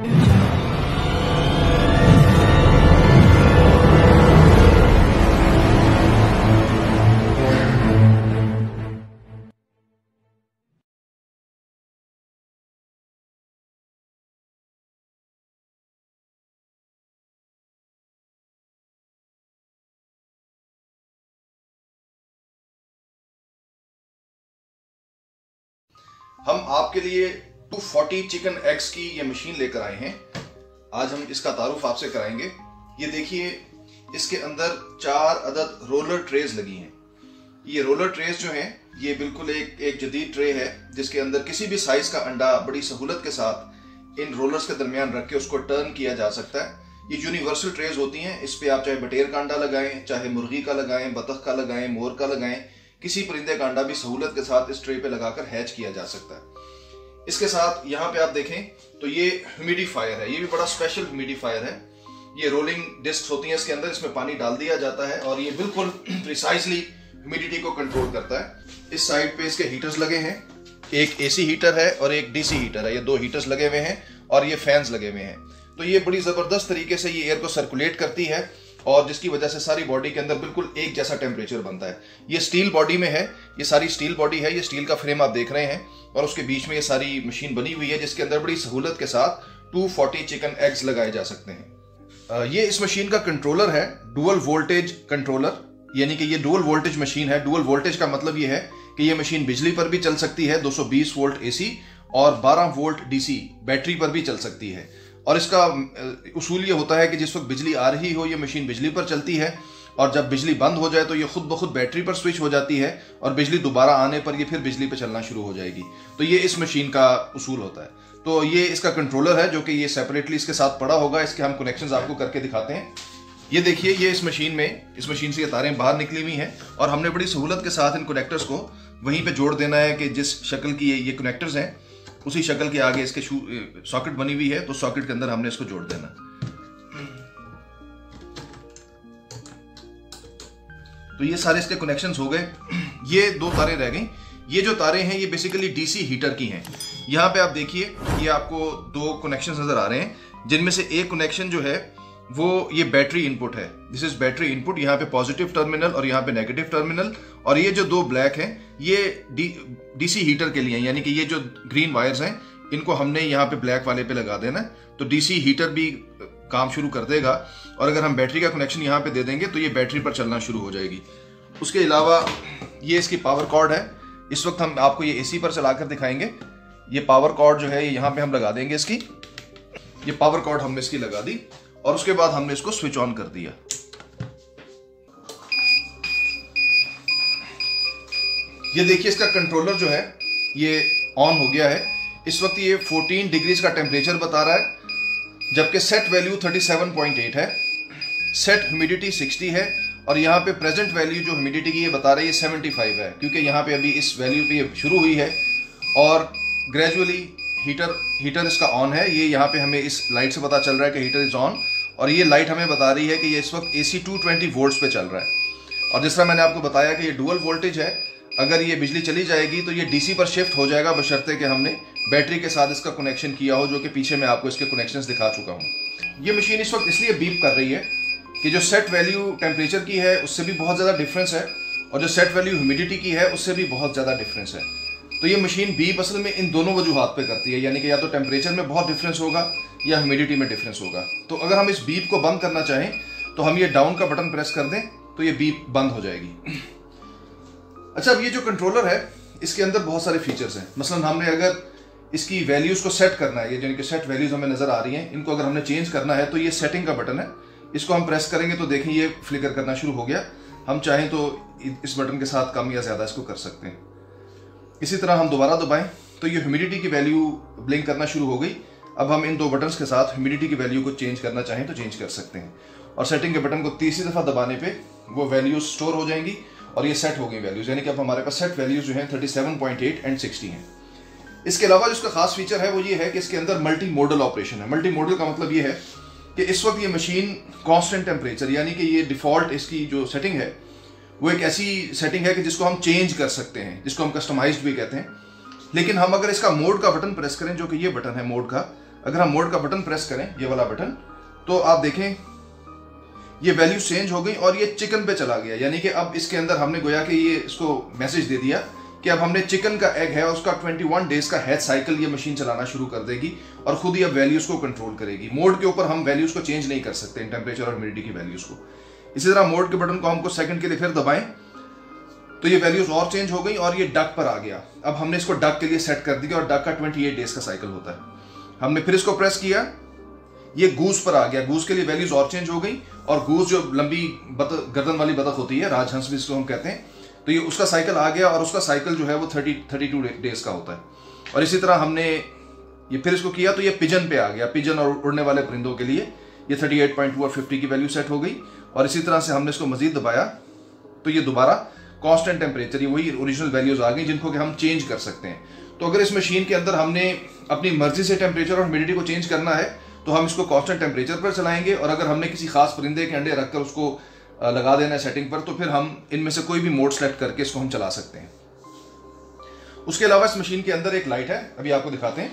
हम आपके लिए 240 चिकन एग्स की ये मशीन लेकर आए हैं। आज हम इसका तारुफ आपसे कराएंगे। ये देखिए, इसके अंदर 4 अदद रोलर ट्रेज लगी हैं। ये रोलर ट्रेज जो हैं ये बिल्कुल एक जदीद ट्रे है जिसके अंदर किसी भी साइज का अंडा बड़ी सहूलत के साथ इन रोलर्स के दरमियान रख के उसको टर्न किया जा सकता है। ये यूनिवर्सल ट्रेज होती हैं। इस पर आप चाहे बटेर का अंडा लगाएं, चाहे मुर्गी का लगाएं, बतख का लगाएं, मोर का लगाएं, किसी परिंदे का अंडा भी सहूलत के साथ इस ट्रे पे लगाकर हैच किया जा सकता है। इसके साथ यहाँ पे आप देखें तो ये ह्यूमिडिफायर है। ये भी बड़ा स्पेशल ह्यूमिडिफायर है। ये रोलिंग डिस्क होती हैं, इसके अंदर इसमें पानी डाल दिया जाता है और ये बिल्कुल प्रिसाइजली ह्यूमिडिटी को कंट्रोल करता है। इस साइड पे इसके हीटर्स लगे हैं। एक एसी हीटर है और एक डीसी हीटर है। ये 2 हीटर्स लगे हुए हैं और ये फैंस लगे हुए हैं। तो ये बड़ी जबरदस्त तरीके से ये एयर को सर्कुलेट करती है और जिसकी वजह से सारी बॉडी के अंदर बिल्कुल एक जैसा टेम्परेचर बनता है। ये स्टील बॉडी में है, ये सारी स्टील बॉडी है। ये स्टील का फ्रेम आप देख रहे हैं और उसके बीच में ये सारी मशीन बनी हुई है जिसके अंदर बड़ी सहूलत के साथ 240 चिकन एग्स लगाए जा सकते हैं। ये इस मशीन का कंट्रोलर है, डुअल वोल्टेज कंट्रोलर, यानी कि ये डुअल वोल्टेज मशीन है। डुअल वोल्टेज का मतलब ये है कि ये मशीन बिजली पर भी चल सकती है, 220 वोल्ट एसी और 12 वोल्ट डीसी बैटरी पर भी चल सकती है। और इसका उसूल ये होता है कि जिस वक्त बिजली आ रही हो ये मशीन बिजली पर चलती है और जब बिजली बंद हो जाए तो ये खुद ब खुद बैटरी पर स्विच हो जाती है और बिजली दोबारा आने पर ये फिर बिजली पर चलना शुरू हो जाएगी। तो ये इस मशीन का उसूल होता है। तो ये इसका कंट्रोलर है जो कि ये सेपरेटली इसके साथ पड़ा होगा। इसके हम कनेक्शंस आपको करके दिखाते हैं। ये देखिए, ये इस मशीन से ये तारें बाहर निकली हुई हैं और हमने बड़ी सहूलत के साथ इन कनेक्टर्स को वहीं पर जोड़ देना है कि जिस शक्ल की ये कनेक्टर्स हैं उसी शक्ल के आगे इसके सॉकेट बनी हुई है, तो सॉकेट के अंदर हमने इसको जोड़ देना। तो ये सारे इसके कनेक्शंस हो गए। ये 2 तारें रह गई। ये जो तारें हैं ये बेसिकली डीसी हीटर की हैं। यहाँ पे आप देखिए ये आपको 2 कनेक्शंस नजर आ रहे हैं जिनमें से एक कनेक्शन जो है वो ये बैटरी इनपुट है। This is battery input. यहाँ पे पॉजिटिव टर्मिनल और यहाँ पे नेगेटिव टर्मिनल। और ये जो 2 ब्लैक हैं ये डीसी हीटर के लिए, यानी कि ये जो ग्रीन वायर्स हैं इनको हमने यहाँ पे ब्लैक वाले पे लगा देना है तो डीसी हीटर भी काम शुरू कर देगा। और अगर हम बैटरी का कनेक्शन यहाँ पे दे देंगे तो ये बैटरी पर चलना शुरू हो जाएगी। उसके अलावा ये इसकी पावर कॉर्ड है। इस वक्त हम आपको ये एसी पर चला कर दिखाएंगे। ये पावर कॉर्ड जो है ये यहाँ पर हम लगा देंगे इसकी। ये पावर कॉर्ड हमने इसकी लगा दी और उसके बाद हमने इसको स्विच ऑन कर दिया। ये देखिए इसका कंट्रोलर जो है ये ऑन हो गया है। इस वक्त ये 14 डिग्रीज का टेम्परेचर बता रहा है जबकि सेट वैल्यू 37.8 है। सेट ह्यूमिडिटी 60 है और यहाँ पे प्रेजेंट वैल्यू जो ह्यूमिडिटी की ये बता रही है 75 है क्योंकि यहाँ पे अभी इस वैल्यू पे ये शुरू हुई है और ग्रेजुअली हीटर इसका ऑन है। ये यहाँ पे हमें इस लाइट से पता चल रहा है कि हीटर इज ऑन और ये लाइट हमें बता रही है कि ये इस वक्त एसी 220 वोल्ट्स पे चल रहा है। और जिस तरह मैंने आपको बताया कि ये डुअल वोल्टेज है, अगर ये बिजली चली जाएगी तो ये डीसी पर शिफ्ट हो जाएगा बशर्ते कि हमने बैटरी के साथ इसका कनेक्शन किया हो, जो कि पीछे मैं आपको इसके कनेक्शंस दिखा चुका हूँ। ये मशीन इस वक्त इसलिए बीप कर रही है कि जो सेट वैल्यू टेम्परेचर की है उससे भी बहुत ज़्यादा डिफरेंस है और जो सेट वैल्यू ह्यूमिडिटी की है उससे भी बहुत ज़्यादा डिफरेंस है। तो ये मशीन बीप असल में इन दोनों वजूहात पे करती है, यानी कि या तो टेम्परेचर में बहुत डिफरेंस होगा या ह्यूमिडिटी में डिफरेंस होगा। तो अगर हम इस बीप को बंद करना चाहें तो हम ये डाउन का बटन प्रेस कर दें तो ये बीप बंद हो जाएगी। अच्छा, अब ये जो कंट्रोलर है इसके अंदर बहुत सारे फीचर्स हैं। मसलन हमने अगर इसकी वैल्यूज़ को सेट करना है, ये जो इनकी सेट वैल्यूज़ हमें नज़र आ रही हैं इनको अगर हमने चेंज करना है तो ये सेटिंग का बटन है। इसको हम प्रेस करेंगे तो देखें ये फ्लिकर करना शुरू हो गया। हम चाहें तो इस बटन के साथ कम या ज़्यादा इसको कर सकते हैं। इसी तरह हम दोबारा दबाएँ तो ये ह्यूमिडिटी की वैल्यू ब्लिंक करना शुरू हो गई। अब हम इन 2 बटन्स के साथ ह्यूमिडिटी की वैल्यू को चेंज करना चाहें तो चेंज कर सकते हैं। और सेटिंग के बटन को 3री दफ़ा दबाने पे वो वैल्यूज स्टोर हो जाएंगी और ये सेट हो गई वैल्यूज, यानी कि अब हमारे पास सेट वैल्यूज जो हैं 37.8 एंड 60 हैं। इसके अलावा जिसका खास फीचर है वो ये है कि इसके अंदर मल्टी मॉडल ऑपरेशन है। मल्टी मॉडल का मतलब ये है कि इस वक्त ये मशीन कॉन्स्टेंट टेम्परेचर, यानी कि ये डिफ़ॉल्ट इसकी जो सेटिंग है वो एक ऐसी सेटिंग है कि जिसको हम चेंज कर सकते हैं, जिसको हम कस्टमाइज्ड भी कहते हैं। लेकिन हम अगर इसका मोड का बटन प्रेस करें, जो कि ये बटन है मोड का, अगर हम मोड का बटन प्रेस करें, ये वाला बटन, तो आप देखें ये वैल्यू चेंज हो गई और ये चिकन पे चला गया। यानी कि अब इसके अंदर हमने गोया कि ये इसको मैसेज दे दिया कि अब हमने चिकन का एग है उसका 21 डेज का हेड साइकिल ये मशीन चलाना शुरू कर देगी और खुद ही अब वैल्यूज को कंट्रोल करेगी। मोड के ऊपर हम वैल्यूज को चेंज नहीं कर सकते इन टेम्परेचर और ह्यूमिडिटी की वैल्यूज को। इसी तरह मोड के बटन को हमको सेकंड के लिए फिर दबाएं तो ये वैल्यूज और चेंज हो गई और ये डक पर आ गया। अब हमने इसको डक के लिए सेट कर दिया और डक का 28 डेज का साइकिल होता है। हमने फिर इसको प्रेस किया, ये गूस पर आ गया। गूस के लिए वैल्यूज और चेंज हो गई और गूस जो लंबी गर्दन वाली बतख होती है, राजहंस भी इसको हम कहते हैं, तो ये उसका साइकिल आ गया और उसका साइकिल जो है वो 32 डेज का होता है। और इसी तरह हमने ये फिर इसको किया तो ये पिजन पे आ गया। पिजन और उड़ने वाले परिंदों के लिए ये 38.2 और 50 की वैल्यू सेट हो गई। और इसी तरह से हमने इसको मजीद दबाया तो ये दोबारा कांस्टेंट टेम्परेचर, ये वही ओरिजिनल वैल्यूज आ गई जिनको कि हम चेंज कर सकते हैं। तो अगर इस मशीन के अंदर हमने अपनी मर्जी से टेम्परेचर और ह्यूमिडिटी को चेंज करना है तो हम इसको कांस्टेंट टेम्परेचर पर चलाएंगे, और अगर हमने किसी खास परिंदे के अंडे रखकर उसको लगा देना है सेटिंग पर तो फिर हम इनमें से कोई भी मोड सेलेक्ट करके इसको हम चला सकते हैं। उसके अलावा इस मशीन के अंदर एक लाइट है, अभी आपको दिखाते हैं।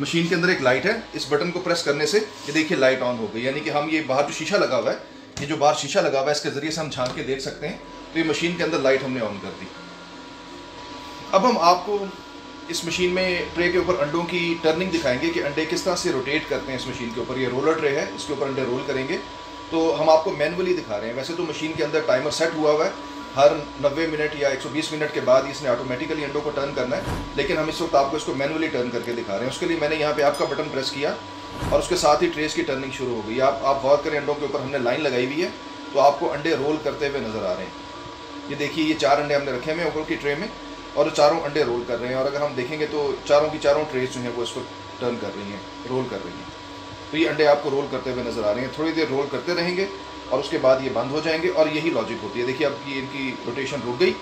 मशीन के अंदर एक लाइट है, इस बटन को प्रेस करने से ये देखिए लाइट ऑन हो गई। यानी कि हम ये बाहर जो शीशा लगा हुआ है, ये जो बाहर शीशा लगा हुआ है इसके जरिए से हम झांक के देख सकते हैं। तो ये मशीन के अंदर लाइट हमने ऑन कर दी। अब हम आपको इस मशीन में ट्रे के ऊपर अंडों की टर्निंग दिखाएंगे कि अंडे किस तरह से रोटेट करते हैं इस मशीन के ऊपर। ये रोलर ट्रे है, इसके ऊपर अंडे रोल करेंगे तो हम आपको मैनुअली दिखा रहे हैं। वैसे तो मशीन के अंदर टाइमर सेट हुआ हुआ है, हर 90 मिनट या 120 मिनट के बाद इसने ऑटोमेटिकली अंडों को टर्न करना है, लेकिन हम इस वक्त आपको इसको मैनुअली टर्न करके दिखा रहे हैं। उसके लिए मैंने यहाँ पे आपका बटन प्रेस किया और उसके साथ ही ट्रेस की टर्निंग शुरू हो गई। आप गौर करें, अंडों के ऊपर हमने लाइन लगाई हुई है तो आपको अंडे रोल करते हुए नज़र आ रहे हैं। ये देखिए, ये 4 अंडे हमने रखे हुए ऊपर की ट्रे में और चारों अंडे रोल कर रहे हैं। और अगर हम देखेंगे तो चारों की चारों ट्रेस जो है वो इसको टर्न कर रही हैं, रोल कर रही हैं। तो ये अंडे आपको रोल करते हुए नज़र आ रहे हैं। थोड़ी देर रोल करते रहेंगे और उसके बाद ये बंद हो जाएंगे और यही लॉजिक होती है। देखिए, अब ये इनकी रोटेशन रुक गई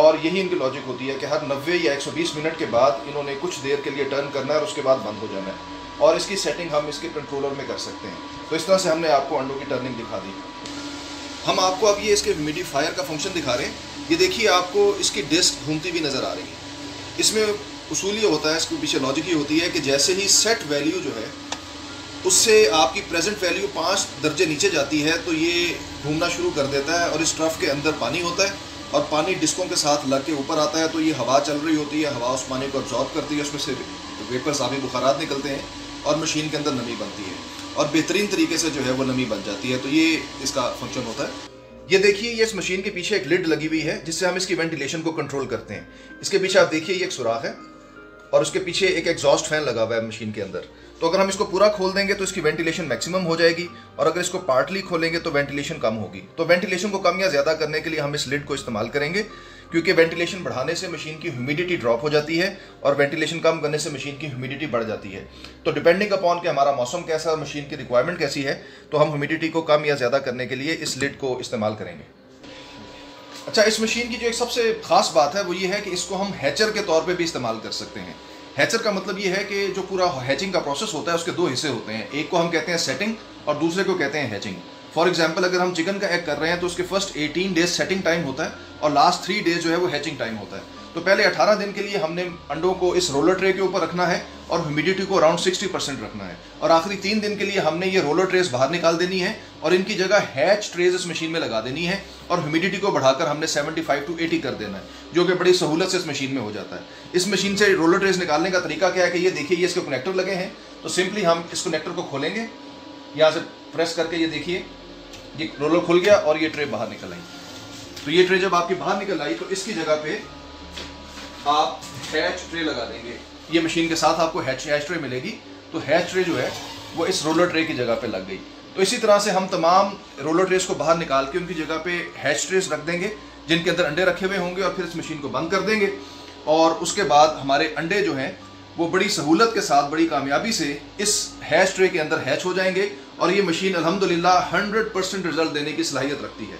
और यही इनकी लॉजिक होती है कि हर 90 या 120 मिनट के बाद इन्होंने कुछ देर के लिए टर्न करना है और उसके बाद बंद हो जाना है। और इसकी सेटिंग हम इसके कंट्रोलर में कर सकते हैं। तो इस तरह से हमने आपको अंडों की टर्निंग दिखा दी। हम आपको अब ये इसके ह्यूमिडिफायर का फंक्शन दिखा रहे हैं। ये देखिए, आपको इसकी डिस्क घूमती भी नज़र आ रही है। इसमें उसूल ये होता है, इसके पीछे लॉजिक ये होती है कि जैसे ही सेट वैल्यू जो है उससे आपकी प्रेजेंट वैल्यू 5 दर्जे नीचे जाती है तो ये घूमना शुरू कर देता है और इस ट्रफ के अंदर पानी होता है और पानी डिस्कों के साथ लग के ऊपर आता है। तो ये हवा चल रही होती है, हवा उस पानी को अब्जॉर्ब करती है, उसमें से वेपर्स आबी बुखारात निकलते हैं और मशीन के अंदर नमी बनती है और बेहतरीन तरीके से जो है वो नमी बन जाती है। तो ये इसका फंक्शन होता है। ये देखिए, ये इस मशीन के पीछे एक लिड लगी हुई है जिससे हम इसकी वेंटिलेशन को कंट्रोल करते हैं। इसके पीछे आप देखिए, ये एक सुराख है और उसके पीछे एक एग्जॉस्ट फैन लगा हुआ है मशीन के अंदर। तो अगर हम इसको पूरा खोल देंगे तो इसकी वेंटिलेशन मैक्सिमम हो जाएगी और अगर इसको पार्टली खोलेंगे तो वेंटिलेशन कम होगी। तो वेंटिलेशन को कम या ज़्यादा करने के लिए हम इस लिड को इस्तेमाल करेंगे, क्योंकि वेंटिलेशन बढ़ाने से मशीन की ह्यूमिडिटी ड्रॉप हो जाती है और वेंटिलेशन कम करने से मशीन की ह्यूमिडिटी बढ़ जाती है। तो डिपेंडिंग अपॉन कि हमारा मौसम कैसा और मशीन की रिक्वायरमेंट कैसी है तो हम ह्यूमिडिटी को कम या ज़्यादा करने के लिए इस लिड को इस्तेमाल करेंगे। अच्छा, इस मशीन की जो एक सबसे ख़ास बात है वो ये है कि इसको हम हैचर के तौर पे भी इस्तेमाल कर सकते हैं। हैचर का मतलब ये है कि जो पूरा हैचिंग का प्रोसेस होता है उसके 2 हिस्से होते हैं। एक को हम कहते हैं सेटिंग और दूसरे को कहते हैं हैचिंग। फॉर एग्जांपल, अगर हम चिकन का एग कर रहे हैं तो उसके फर्स्ट 18 डेज सेटिंग टाइम होता है और लास्ट 3 डेज जो है वो हैचिंग टाइम होता है। तो पहले 18 दिन के लिए हमने अंडों को इस रोलर ट्रे के ऊपर रखना है और ह्यूमिडिटी को अराउंड 60% रखना है और आखिरी 3 दिन के लिए हमने ये रोलर ट्रेस बाहर निकाल देनी है और इनकी जगह हैच ट्रेस इस मशीन में लगा देनी है और ह्यूमिडिटी को बढ़ाकर हमने 75 to 80 कर देना है, जो कि बड़ी सहूलत से इस मशीन में हो जाता है। इस मशीन से रोलर ट्रेस निकालने का तरीका क्या है कि ये देखिए, ये इसके कनेक्टर लगे हैं। तो सिंपली हम इस कनेक्टर को खोलेंगे, यहाँ से प्रेस करके ये देखिए, ये रोलर खुल गया और ये ट्रे बाहर निकल आई। तो ये ट्रे जब आपकी बाहर निकल आई तो इसकी जगह पे आप हैच ट्रे लगा देंगे। ये मशीन के साथ आपको हैच ट्रे मिलेगी। तो हैच ट्रे जो है वो इस रोलर ट्रे की जगह पे लग गई। तो इसी तरह से हम तमाम रोलर ट्रेस को बाहर निकाल के उनकी जगह पे हैच ट्रेस रख देंगे जिनके अंदर अंडे रखे हुए होंगे और फिर इस मशीन को बंद कर देंगे और उसके बाद हमारे अंडे जो हैं वो बड़ी सहूलत के साथ, बड़ी कामयाबी से इस हैच ट्रे के अंदर हैच हो जाएंगे और ये मशीन अल्हम्दुलिल्लाह 100% रिजल्ट देने की सलाहियत रखती है।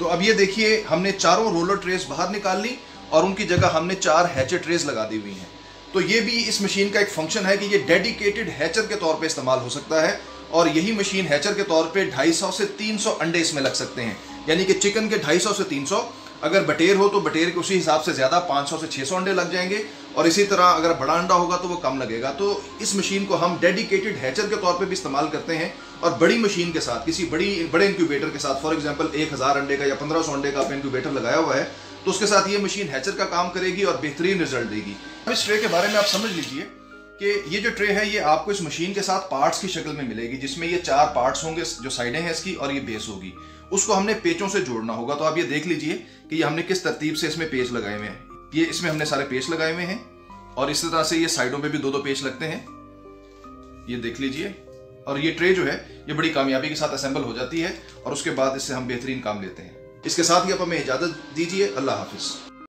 तो अब ये देखिए, हमने चारों रोलर ट्रेस बाहर निकाल ली और उनकी जगह हमने 4 हैचर ट्रेस लगा दी हुई हैं। तो ये भी इस मशीन का एक फंक्शन है कि ये डेडिकेटेड हैचर के तौर पे इस्तेमाल हो सकता है और यही मशीन हैचर के तौर पे 250 से 300 अंडे इसमें लग सकते हैं। यानी कि चिकन के 250 से 300, अगर बटेर हो तो बटेर के उसी हिसाब से ज़्यादा 500 से 600 अंडे लग जाएंगे और इसी तरह अगर बड़ा अंडा होगा तो वो कम लगेगा। तो इस मशीन को हम डेडिकेटेड हैचर के तौर पे भी इस्तेमाल करते हैं और बड़ी मशीन के साथ, किसी बड़े इंक्यूबेटर के साथ, फॉर एग्जांपल 1000 अंडे का या 1500 अंडे का आपने इंक्यूबेटर लगाया हुआ है तो उसके साथ ये मशीन हैचर का काम करेगी और बेहतरीन रिजल्ट देगी। अब इस ट्रे के बारे में आप समझ लीजिए कि ये जो ट्रे है ये आपको इस मशीन के साथ पार्ट्स की शक्ल में मिलेगी, जिसमें ये 4 पार्ट्स होंगे, जो साइडें हैं इसकी और ये बेस होगी, उसको हमने पेचों से जोड़ना होगा। तो आप ये देख लीजिए कि ये हमने किस तरतीब से इसमें पेच लगाए हुए हैं। ये इसमें हमने सारे पेच लगाए हुए हैं और इस तरह से ये साइडों पे भी 2-2 पेच लगते हैं, ये देख लीजिए। और ये ट्रे जो है ये बड़ी कामयाबी के साथ असेंबल हो जाती है और उसके बाद इससे हम बेहतरीन काम लेते हैं। इसके साथ ही आप हमें इजाजत दीजिए। अल्लाह हाफिज।